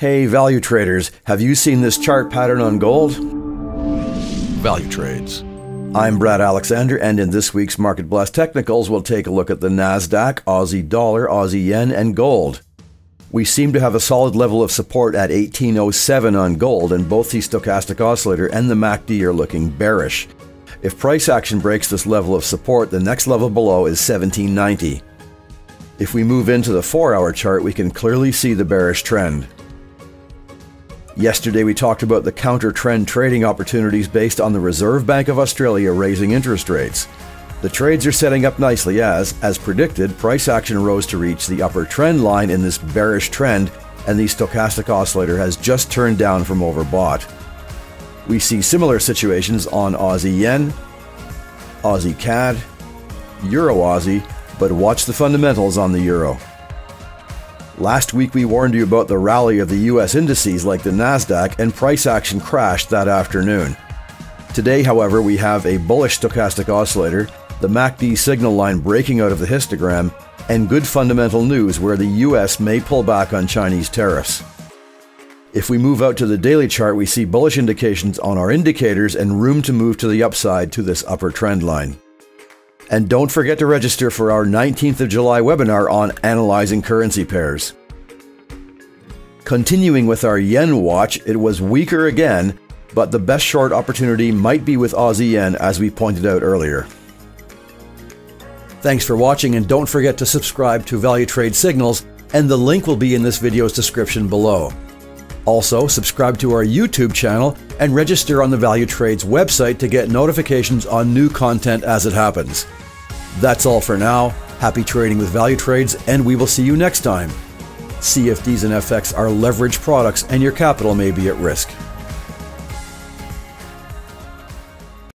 Hey value traders, have you seen this chart pattern on gold? Valutrades. I'm Brad Alexander, and in this week's Market Blast Technicals, we'll take a look at the NASDAQ, Aussie dollar, Aussie yen, and gold. We seem to have a solid level of support at 1807 on gold, and both the stochastic oscillator and the MACD are looking bearish. If price action breaks this level of support, the next level below is 1790. If we move into the 4-hour chart, we can clearly see the bearish trend. Yesterday we talked about the counter-trend trading opportunities based on the Reserve Bank of Australia raising interest rates. The trades are setting up nicely as predicted, price action rose to reach the upper trend line in this bearish trend, and the stochastic oscillator has just turned down from overbought. We see similar situations on Aussie Yen, Aussie CAD, Euro Aussie, but watch the fundamentals on the Euro. Last week we warned you about the rally of the US indices like the NASDAQ, and price action crashed that afternoon. Today, however, we have a bullish stochastic oscillator, the MACD signal line breaking out of the histogram, and good fundamental news where the US may pull back on Chinese tariffs. If we move out to the daily chart, we see bullish indications on our indicators and room to move to the upside to this upper trend line. And don't forget to register for our 19th of July webinar on analyzing currency pairs. Continuing with our yen watch, it was weaker again, but the best short opportunity might be with Aussie yen, as we pointed out earlier. Thanks for watching, and don't forget to subscribe to Valutrades Signals, and the link will be in this video's description below. Also, subscribe to our YouTube channel and register on the Valutrades website to get notifications on new content as it happens. That's all for now. Happy trading with Valutrades, and we will see you next time. CFDs and FX are leveraged products, and your capital may be at risk.